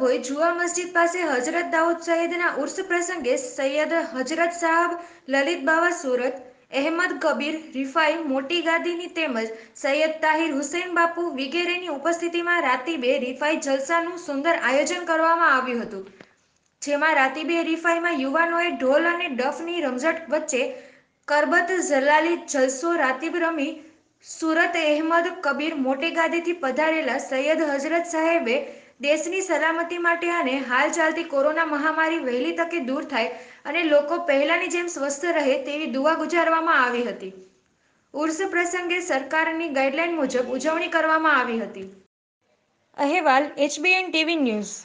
સભ્યોએ જુવા મસ્જિદ પાસે હજરત દાઉદ સૈયદના ઉર્સ પ્રસંગે સૈયદ હજરત સાહેબ લલિત બાવા સુરત, અહેમદ કબીર રિફાઈ મોટી ગાદીની તેમજ સૈયદ તાહિર હુસૈન બાપુ વગેરેની ઉપસ્થિતિમાં રાતીબે રિફાઈ જલસાનું સુંદર આયોજન કરવામાં આવ્યું હતું, જેમાં રાતીબે રિફાઈમાં યુવાનોએ ઢોલ અને ડફની રમઝટ વચ્ચે કરબત જલાલી જલસો રાતીબ રમી સુરત અહેમદ કબીર મોટી ગાદીથી પધારેલા સૈયદ હજરત સાહેબે દેશની સલામતી માટે અને હાલ ચાલતી કોરોના મહામારી વહેલી તકે દૂર થાય અને લોકો પહેલાની જેમ સ્વસ્થ રહે તેવી દુઆ ગુજારવામાં આવી હતી. ઉર્સ પ્રસંગે સરકારની ગાઈડલાઈન મુજબ ઉજવણી કરવામાં આવી હતી. અહેવાલ HBN TV ન્યૂઝ.